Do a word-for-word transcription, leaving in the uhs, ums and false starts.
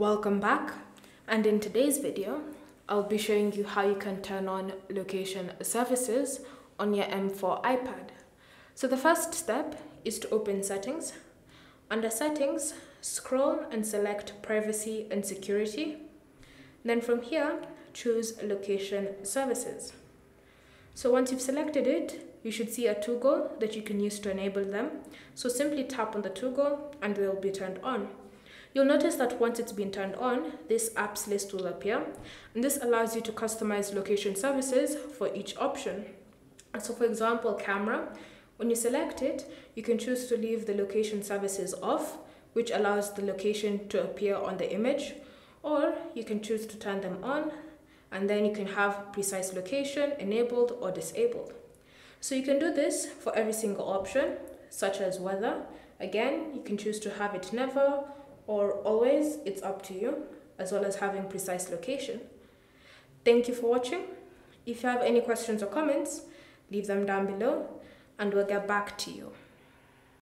Welcome back, and in today's video I'll be showing you how you can turn on location services on your M four iPad. So the first step is to open settings. Under settings, scroll and select privacy and security. Then from here, choose location services. So once you've selected it, you should see a toggle that you can use to enable them. So simply tap on the toggle and they'll be turned on. You'll notice that once it's been turned on, this apps list will appear, and this allows you to customize location services for each option. So for example, camera, when you select it, you can choose to leave the location services off, which allows the location to appear on the image, or you can choose to turn them on, and then you can have precise location enabled or disabled. So you can do this for every single option, such as weather. Again, you can choose to have it never or always, it's up to you, as well as having precise location. Thank you for watching. If you have any questions or comments, leave them down below and we'll get back to you.